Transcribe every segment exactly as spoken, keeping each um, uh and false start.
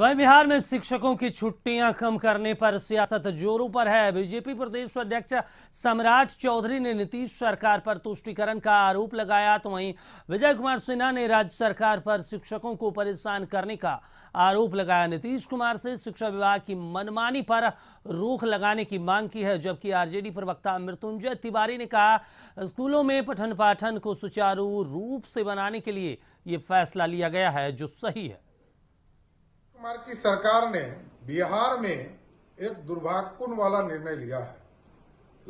वहीं बिहार में शिक्षकों की छुट्टियां कम करने पर सियासत जोरों पर है। बीजेपी प्रदेश अध्यक्ष सम्राट चौधरी ने नीतीश सरकार पर तुष्टिकरण का आरोप लगाया, तो वहीं विजय कुमार सिन्हा ने राज्य सरकार पर शिक्षकों को परेशान करने का आरोप लगाया। नीतीश कुमार से शिक्षा विभाग की मनमानी पर रोक लगाने की मांग की है, जबकि आरजेडी प्रवक्ता मृत्युंजय तिवारी ने कहा स्कूलों में पठन पाठन को सुचारू रूप से बनाने के लिए ये फैसला लिया गया है जो सही है। कुमार की सरकार ने बिहार में एक दुर्भाग्यपूर्ण वाला निर्णय लिया है।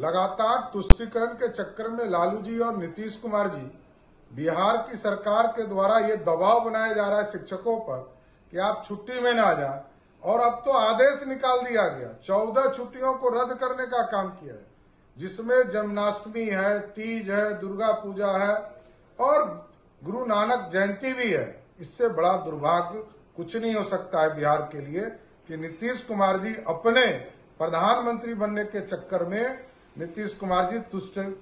लगातार तुष्टिकरण के चक्कर में लालू जी और नीतीश कुमार जी बिहार की सरकार के द्वारा ये दबाव बनाया जा रहा है शिक्षकों पर कि आप छुट्टी में ना जाए, और अब तो आदेश निकाल दिया गया। चौदह छुट्टियों को रद्द करने का काम किया है, जिसमें जन्माष्टमी है, तीज है, दुर्गा पूजा है और गुरु नानक जयंती भी है। इससे बड़ा दुर्भाग्य कुछ नहीं हो सकता है बिहार के लिए कि नीतीश कुमार जी अपने प्रधानमंत्री बनने के चक्कर में नीतीश कुमार जी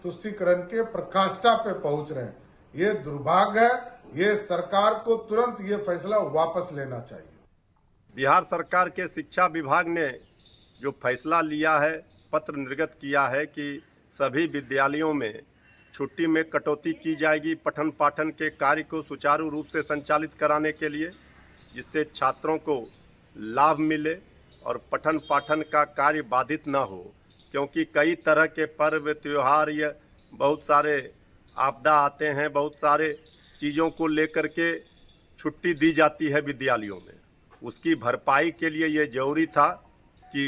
तुष्टिकरण के प्रकाष्ठा पे पहुंच रहे हैं। ये दुर्भाग्य है, ये सरकार को तुरंत ये फैसला वापस लेना चाहिए। बिहार सरकार के शिक्षा विभाग ने जो फैसला लिया है, पत्र निर्गत किया है कि सभी विद्यालयों में छुट्टी में कटौती की जाएगी पठन पाठन के कार्य को सुचारू रूप से संचालित कराने के लिए, जिससे छात्रों को लाभ मिले और पठन पाठन का कार्य बाधित न हो, क्योंकि कई तरह के पर्व त्योहार या बहुत सारे आपदा आते हैं, बहुत सारे चीज़ों को लेकर के छुट्टी दी जाती है विद्यालयों में। उसकी भरपाई के लिए ये जरूरी था कि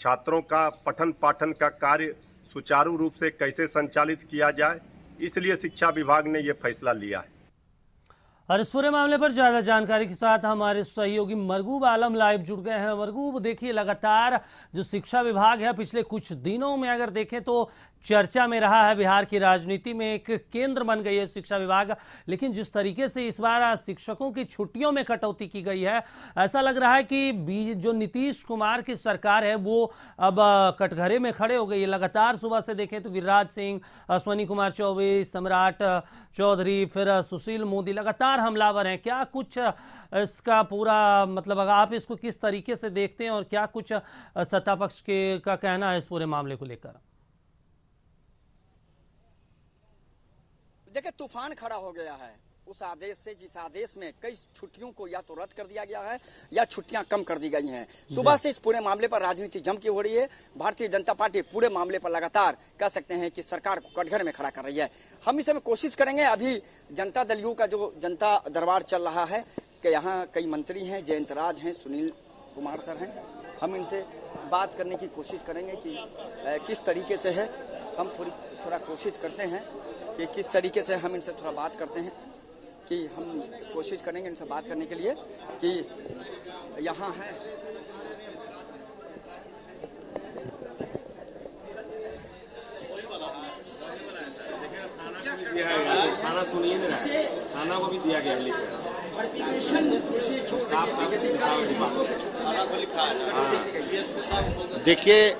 छात्रों का पठन पाठन का कार्य सुचारू रूप से कैसे संचालित किया जाए, इसलिए शिक्षा विभाग ने ये फैसला लिया है। और इस पूरे मामले पर ज्यादा जानकारी के साथ हमारे सहयोगी मरगूब आलम लाइव जुड़ गए हैं। मरगूब, देखिए लगातार जो शिक्षा विभाग है पिछले कुछ दिनों में अगर देखें तो चर्चा में रहा है, बिहार की राजनीति में एक केंद्र बन गई है शिक्षा विभाग, लेकिन जिस तरीके से इस बार शिक्षकों की छुट्टियों में कटौती की गई है, ऐसा लग रहा है कि जो नीतीश कुमार की सरकार है वो अब कटघरे में खड़े हो गई है। लगातार सुबह से देखें तो गिरिराज सिंह, अश्वनी कुमार चौबे, सम्राट चौधरी, फिर सुशील मोदी लगातार हमलावर हैं। क्या कुछ इसका पूरा मतलब अगर आप इसको किस तरीके से देखते हैं और क्या कुछ सत्ता पक्ष के का कहना है इस पूरे मामले को लेकर? देखिए तूफान खड़ा हो गया है उस आदेश से, जिस आदेश में कई छुट्टियों को या तो रद्द कर दिया गया है या छुट्टियां कम कर दी गई हैं। सुबह से इस पूरे मामले पर राजनीति जम की हो रही है। भारतीय जनता पार्टी पूरे मामले पर लगातार कह सकते हैं कि सरकार को कटघरे में खड़ा कर रही है। हम इस समय कोशिश करेंगे, अभी जनता दल यू का जो जनता दरबार चल रहा है कि यहाँ कई मंत्री हैं, जयंत राज हैं, सुनील कुमार सर हैं, हम इनसे बात करने की कोशिश करेंगे कि किस तरीके से है। हम थोड़ी थोड़ा कोशिश करते हैं कि किस तरीके से हम इनसे थोड़ा बात करते हैं कि हम कोशिश करेंगे इनसे बात करने के लिए कि यहाँ है थाना, सुनिए थाना को भी दिया गया लिखा। देखिए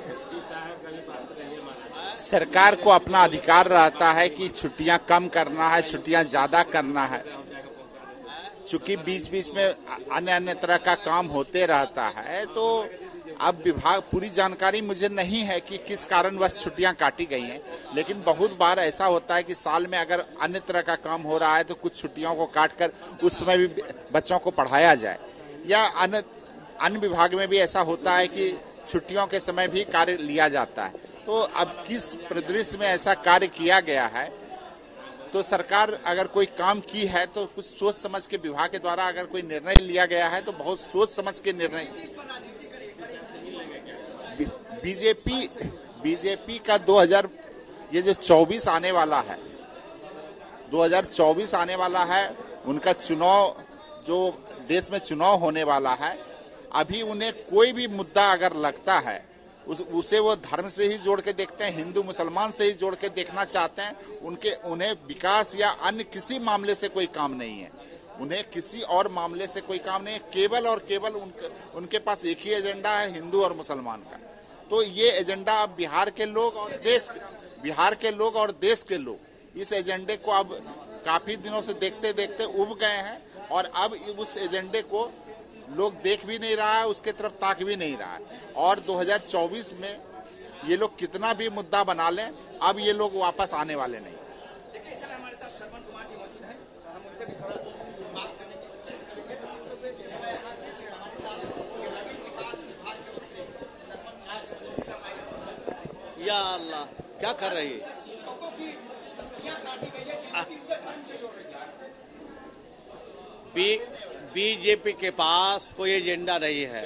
सरकार को अपना अधिकार रहता है कि छुट्टियां कम करना है, छुट्टियां ज्यादा करना है, चूंकि बीच बीच में अन्य अन्य तरह का काम होते रहता है। तो अब विभाग पूरी जानकारी मुझे नहीं है कि किस कारणवश छुट्टियां काटी गई हैं, लेकिन बहुत बार ऐसा होता है कि साल में अगर अन्य तरह का काम हो रहा है तो कुछ छुट्टियों को काटकर उस समय भी बच्चों को पढ़ाया जाए, या अन्य अन्य विभाग में भी ऐसा होता है कि छुट्टियों के समय भी कार्य लिया जाता है। तो अब किस परिदृश्य में ऐसा कार्य किया गया है, तो सरकार अगर कोई काम की है तो कुछ सोच समझ के विभाग के द्वारा अगर कोई निर्णय लिया गया है तो बहुत सोच समझ के निर्णय। बीजेपी बीजेपी का दो हज़ार ये जो चौबीस आने वाला है, दो हज़ार चौबीस आने वाला है, उनका चुनाव जो देश में चुनाव होने वाला है, अभी उन्हें कोई भी मुद्दा अगर लगता है उस, उसे वो धर्म से ही जोड़ के देखते हैं, हिंदू मुसलमान से ही जोड़ के देखना चाहते हैं। उनके उन्हें विकास या अन्य किसी मामले से कोई काम नहीं है, उन्हें किसी और मामले से कोई काम नहीं है। केवल और केवल उनके उनके पास एक ही एजेंडा है, हिंदू और मुसलमान का। तो ये एजेंडा अब बिहार के लोग और देश बिहार के लोग और देश के लोग इस एजेंडे को अब काफी दिनों से देखते देखते उब गए हैं, और अब उस एजेंडे को लोग देख भी नहीं रहा है, उसके तरफ ताक भी नहीं रहा है। और दो हज़ार चौबीस में ये लोग कितना भी मुद्दा बना लें, अब ये लोग वापस आने वाले नहीं। देखिए सर, हमारे साथ श्रवण कुमार जी मौजूद हैं, हम उनसे भी थोड़ा बात करने की कोशिश करेंगे। हमारे साथ ग्रामीण विकास विभाग के मंत्री श्रवण कुमार, या अल्लाह क्या कर रही है, शिक्षकों की काटी गई है, धर्म से जोड़ रही है। बीजेपी के पास कोई एजेंडा नहीं है।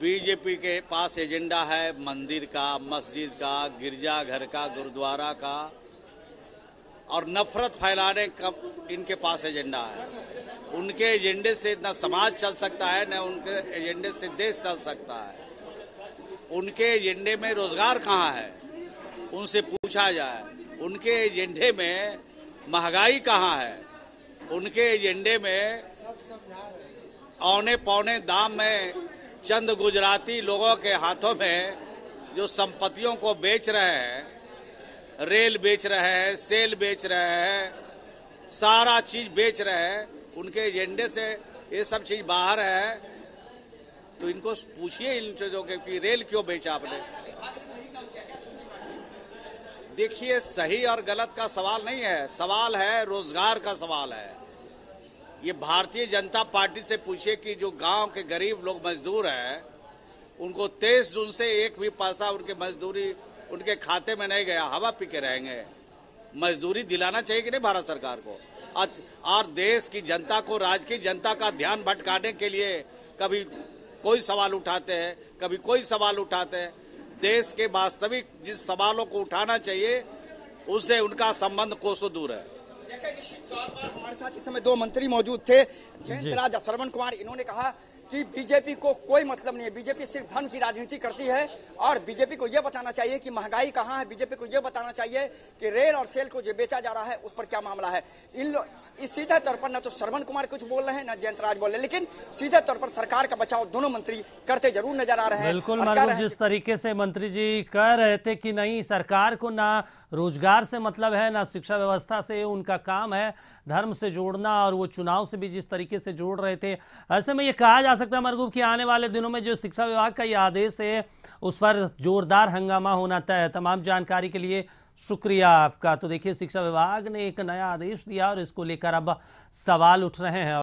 बीजेपी के पास एजेंडा है मंदिर का, मस्जिद का, गिरजाघर का, गुरुद्वारा का, और नफरत फैलाने का इनके पास एजेंडा है। उनके एजेंडे से ना समाज चल सकता है, ना उनके एजेंडे से देश चल सकता है। उनके एजेंडे में रोजगार कहाँ है, उनसे पूछा जाए। उनके एजेंडे में महंगाई कहाँ है, उनके एजेंडे में औने पौने दाम में चंद गुजराती लोगों के हाथों में जो संपत्तियों को बेच रहे हैं, रेल बेच रहे हैं, सेल बेच रहे हैं, सारा चीज बेच रहे हैं, उनके एजेंडे से ये सब चीज बाहर है। तो इनको पूछिए इन चीजों के कि रेल क्यों बेचा आपने। देखिए, सही और गलत का सवाल नहीं है, सवाल है रोजगार का सवाल है। ये भारतीय जनता पार्टी से पूछिए कि जो गांव के गरीब लोग मजदूर हैं, उनको तेईस जून से एक भी पैसा उनके मजदूरी उनके खाते में नहीं गया, हवा पी के रहेंगे। मजदूरी दिलाना चाहिए कि नहीं भारत सरकार को? और देश की जनता को, राज्य की जनता का ध्यान भटकाने के लिए कभी कोई सवाल उठाते हैं, कभी कोई सवाल उठाते हैं। देश के वास्तविक जिस सवालों को उठाना चाहिए उससे उनका संबंध कोसों दूर है। निश्चित तौर पर हमारे साथ इस समय दो मंत्री मौजूद थे, जयंत राज, श्रवण कुमार। इन्होंने कहा कि बीजेपी को कोई मतलब नहीं है, बीजेपी सिर्फ धन की राजनीति करती है। और बीजेपी को यह बताना चाहिए कि महंगाई कहाँ है, बीजेपी को यह बताना चाहिए कि रेल और सेल को जो बेचा जा रहा है उस पर क्या मामला है। इन लोग इस सीधे तौर पर न तो श्रवण कुमार कुछ बोल रहे हैं, न जयंत राज बोल रहे, लेकिन सीधे तौर पर सरकार का बचाव दोनों मंत्री करते जरूर नजर आ रहे हैं। बिल्कुल मरगूब, जिस तरीके से मंत्री जी कह रहे थे कि नहीं, सरकार को ना रोजगार से मतलब है, ना शिक्षा व्यवस्था से, उनका काम है धर्म से जोड़ना, और वो चुनाव से भी जिस तरीके से जोड़ रहे थे। ऐसे में ये कहा जा सकता है मरगूब कि आने वाले दिनों में जो शिक्षा विभाग का ये आदेश है उस पर जोरदार हंगामा होना तय है। तमाम जानकारी के लिए शुक्रिया आपका। तो देखिए, शिक्षा विभाग ने एक नया आदेश दिया और इसको लेकर अब सवाल उठ रहे हैं।